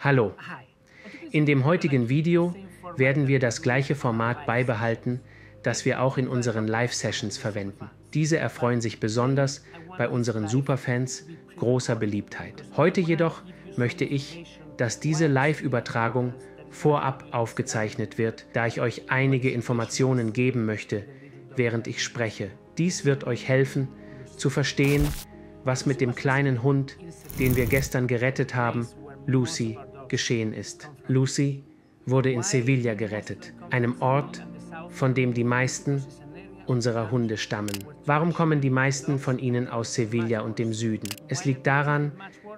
Hallo. In dem heutigen Video werden wir das gleiche Format beibehalten, das wir auch in unseren Live-Sessions verwenden. Diese erfreuen sich besonders bei unseren Superfans großer Beliebtheit. Heute jedoch möchte ich, dass diese Live-Übertragung vorab aufgezeichnet wird, da ich euch einige Informationen geben möchte, während ich spreche. Dies wird euch helfen, zu verstehen, was mit dem kleinen Hund, den wir gestern gerettet haben, Lucy, geschehen ist. Lucy wurde in Sevilla gerettet, einem Ort, von dem die meisten unserer Hunde stammen. Warum kommen die meisten von ihnen aus Sevilla und dem Süden? Es liegt daran,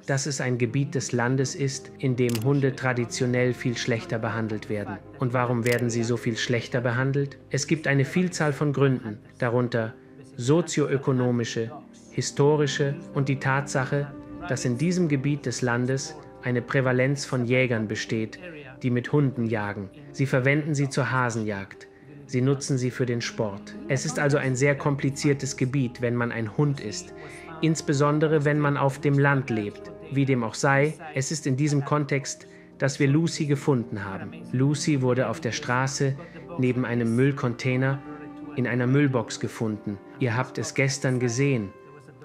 dass es ein Gebiet des Landes ist, in dem Hunde traditionell viel schlechter behandelt werden. Und warum werden sie so viel schlechter behandelt? Es gibt eine Vielzahl von Gründen, darunter sozioökonomische, historische und die Tatsache, dass in diesem Gebiet des Landes eine Prävalenz von Jägern besteht, die mit Hunden jagen. Sie verwenden sie zur Hasenjagd. Sie nutzen sie für den Sport. Es ist also ein sehr kompliziertes Gebiet, wenn man ein Hund ist, insbesondere wenn man auf dem Land lebt. Wie dem auch sei, es ist in diesem Kontext, dass wir Lucy gefunden haben. Lucy wurde auf der Straße neben einem Müllcontainer in einer Müllbox gefunden. Ihr habt es gestern gesehen.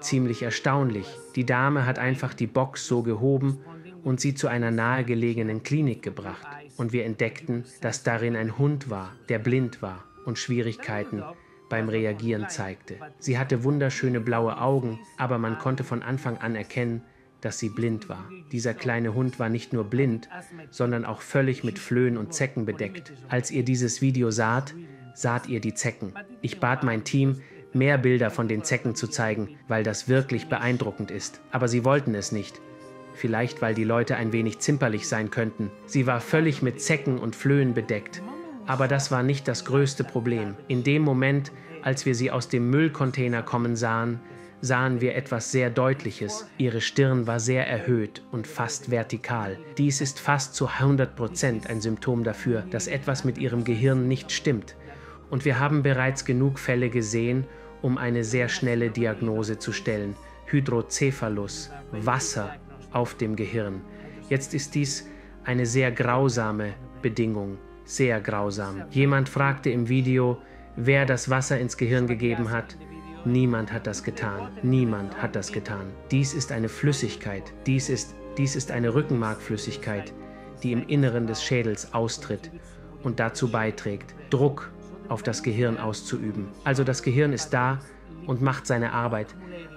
Ziemlich erstaunlich. Die Dame hat einfach die Box so gehoben und sie zu einer nahegelegenen Klinik gebracht. Und wir entdeckten, dass darin ein Hund war, der blind war und Schwierigkeiten beim Reagieren zeigte. Sie hatte wunderschöne blaue Augen, aber man konnte von Anfang an erkennen, dass sie blind war. Dieser kleine Hund war nicht nur blind, sondern auch völlig mit Flöhen und Zecken bedeckt. Als ihr dieses Video saht, saht ihr die Zecken. Ich bat mein Team, mehr Bilder von den Zecken zu zeigen, weil das wirklich beeindruckend ist. Aber sie wollten es nicht. Vielleicht, weil die Leute ein wenig zimperlich sein könnten. Sie war völlig mit Zecken und Flöhen bedeckt. Aber das war nicht das größte Problem. In dem Moment, als wir sie aus dem Müllcontainer kommen sahen, sahen wir etwas sehr Deutliches. Ihre Stirn war sehr erhöht und fast vertikal. Dies ist fast zu 100% ein Symptom dafür, dass etwas mit ihrem Gehirn nicht stimmt. Und wir haben bereits genug Fälle gesehen, um eine sehr schnelle Diagnose zu stellen. Hydrocephalus, Wasser auf dem Gehirn. Jetzt ist dies eine sehr grausame Bedingung. Sehr grausam. Jemand fragte im Video, wer das Wasser ins Gehirn gegeben hat. Niemand hat das getan. Niemand hat das getan. Dies ist eine Flüssigkeit. Dies ist eine Rückenmarkflüssigkeit, die im Inneren des Schädels austritt und dazu beiträgt, Druck auf das Gehirn auszuüben. Also das Gehirn ist da und macht seine Arbeit,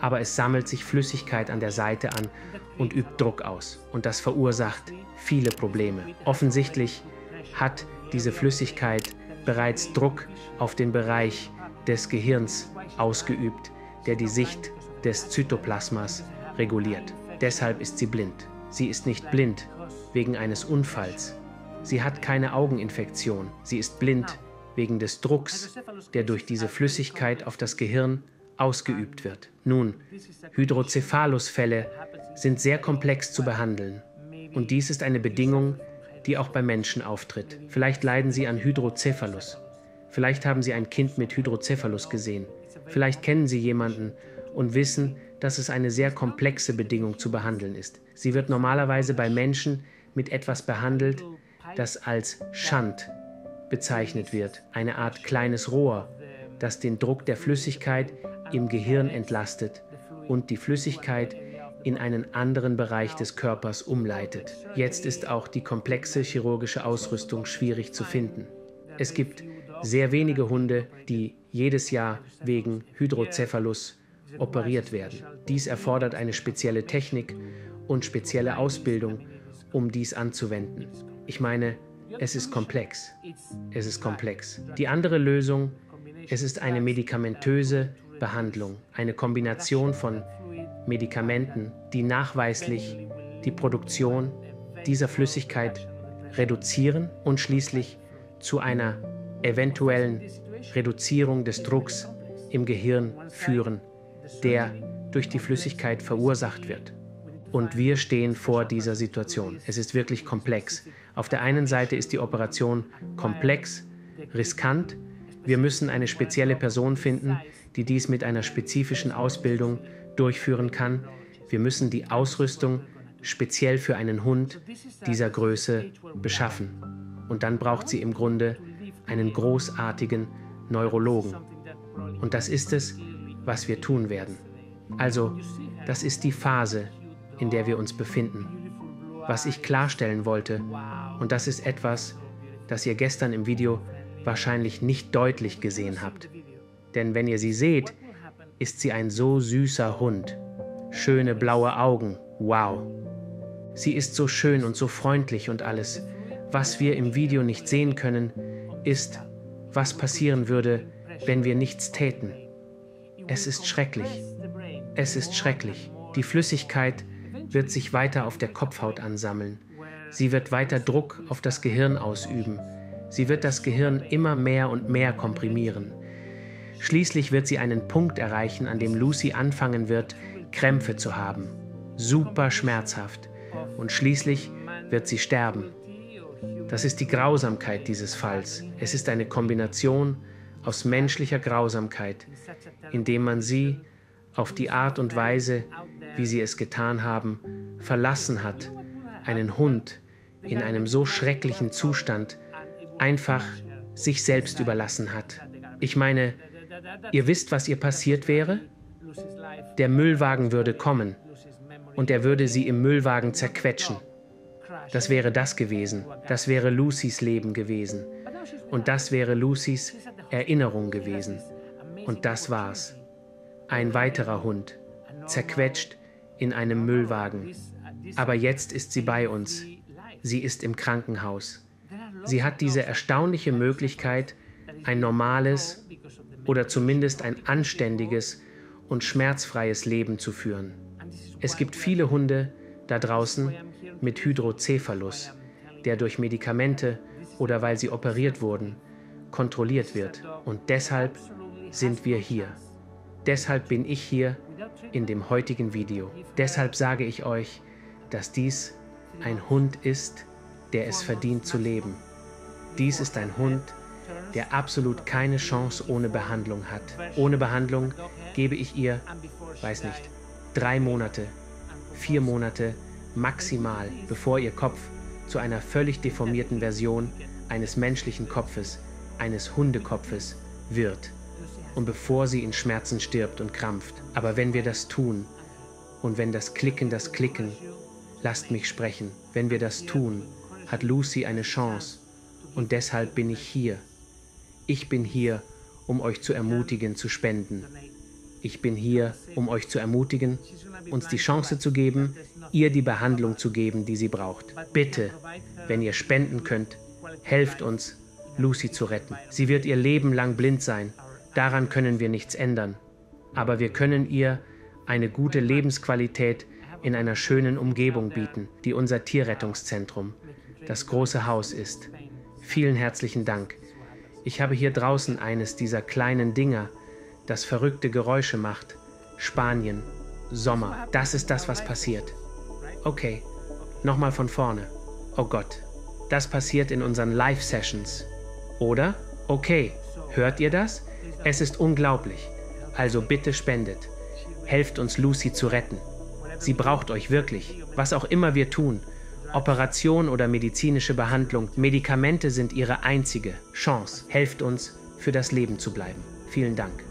aber es sammelt sich Flüssigkeit an der Seite an und übt Druck aus. Und das verursacht viele Probleme. Offensichtlich hat diese Flüssigkeit bereits Druck auf den Bereich des Gehirns ausgeübt, der die Sicht des Zytoplasmas reguliert. Deshalb ist sie blind. Sie ist nicht blind wegen eines Unfalls. Sie hat keine Augeninfektion. Sie ist blind wegen des Drucks, der durch diese Flüssigkeit auf das Gehirn ausgeübt wird. Nun, Hydrocephalus-Fälle sind sehr komplex zu behandeln. Und dies ist eine Bedingung, die auch bei Menschen auftritt. Vielleicht leiden sie an Hydrocephalus. Vielleicht haben sie ein Kind mit Hydrocephalus gesehen. Vielleicht kennen sie jemanden und wissen, dass es eine sehr komplexe Bedingung zu behandeln ist. Sie wird normalerweise bei Menschen mit etwas behandelt, das als Schand bezeichnet wird. Eine Art kleines Rohr, das den Druck der Flüssigkeit im Gehirn entlastet und die Flüssigkeit in einen anderen Bereich des Körpers umleitet. Jetzt ist auch die komplexe chirurgische Ausrüstung schwierig zu finden. Es gibt sehr wenige Hunde, die jedes Jahr wegen Hydrocephalus operiert werden. Dies erfordert eine spezielle Technik und spezielle Ausbildung, um dies anzuwenden. Ich meine, es ist komplex. Es ist komplex. Die andere Lösung, es ist eine medikamentöse Behandlung, eine Kombination von Medikamenten, die nachweislich die Produktion dieser Flüssigkeit reduzieren und schließlich zu einer eventuellen Reduzierung des Drucks im Gehirn führen, der durch die Flüssigkeit verursacht wird. Und wir stehen vor dieser Situation. Es ist wirklich komplex. Auf der einen Seite ist die Operation komplex, riskant. Wir müssen eine spezielle Person finden, die dies mit einer spezifischen Ausbildung durchführen kann. Wir müssen die Ausrüstung speziell für einen Hund dieser Größe beschaffen. Und dann braucht sie im Grunde einen großartigen Neurologen. Und das ist es, was wir tun werden. Also, das ist die Phase, in der wir uns befinden. Was ich klarstellen wollte, und das ist etwas, das ihr gestern im Video wahrscheinlich nicht deutlich gesehen habt. Denn wenn ihr sie seht, ist sie ein so süßer Hund. Schöne blaue Augen, wow. Sie ist so schön und so freundlich und alles. Was wir im Video nicht sehen können, ist, was passieren würde, wenn wir nichts täten. Es ist schrecklich. Es ist schrecklich. Die Flüssigkeit wird sich weiter auf der Kopfhaut ansammeln. Sie wird weiter Druck auf das Gehirn ausüben. Sie wird das Gehirn immer mehr und mehr komprimieren. Schließlich wird sie einen Punkt erreichen, an dem Lucy anfangen wird, Krämpfe zu haben. Super schmerzhaft. Und schließlich wird sie sterben. Das ist die Grausamkeit dieses Falls. Es ist eine Kombination aus menschlicher Grausamkeit, indem man sie auf die Art und Weise, wie sie es getan haben, verlassen hat, einen Hund in einem so schrecklichen Zustand einfach sich selbst überlassen hat. Ich meine, ihr wisst, was ihr passiert wäre? Der Müllwagen würde kommen und er würde sie im Müllwagen zerquetschen. Das wäre das gewesen. Das wäre Lucys Leben gewesen. Und das wäre Lucys Erinnerung gewesen. Und das war's. Ein weiterer Hund, zerquetscht in einem Müllwagen. Aber jetzt ist sie bei uns. Sie ist im Krankenhaus. Sie hat diese erstaunliche Möglichkeit, ein normales oder zumindest ein anständiges und schmerzfreies Leben zu führen. Es gibt viele Hunde da draußen mit Hydrocephalus, der durch Medikamente oder weil sie operiert wurden, kontrolliert wird. Und deshalb sind wir hier. Deshalb bin ich hier in dem heutigen Video. Deshalb sage ich euch, dass dies ein Hund ist, der es verdient zu leben. Dies ist ein Hund, der absolut keine Chance ohne Behandlung hat. Ohne Behandlung gebe ich ihr, weiß nicht, 3 Monate, 4 Monate maximal, bevor ihr Kopf zu einer völlig deformierten Version eines menschlichen Kopfes, eines Hundekopfes wird und bevor sie in Schmerzen stirbt und krampft. Aber wenn wir das tun und wenn das Klicken, lasst mich sprechen, wenn wir das tun, hat Lucy eine Chance und deshalb bin ich hier. Ich bin hier, um euch zu ermutigen, zu spenden. Ich bin hier, um euch zu ermutigen, uns die Chance zu geben, ihr die Behandlung zu geben, die sie braucht. Bitte, wenn ihr spenden könnt, helft uns, Lucy zu retten. Sie wird ihr Leben lang blind sein. Daran können wir nichts ändern. Aber wir können ihr eine gute Lebensqualität in einer schönen Umgebung bieten, die unser Tierrettungszentrum, das große Haus ist. Vielen herzlichen Dank. Ich habe hier draußen eines dieser kleinen Dinger, das verrückte Geräusche macht. Spanien, Sommer. Das ist das, was passiert. Okay, nochmal von vorne. Oh Gott, das passiert in unseren Live-Sessions. Oder? Okay, hört ihr das? Es ist unglaublich. Also bitte spendet. Helft uns, Lucy zu retten. Sie braucht euch wirklich. Was auch immer wir tun, Operation oder medizinische Behandlung, Medikamente sind ihre einzige Chance. Helft uns, für das Leben zu bleiben. Vielen Dank.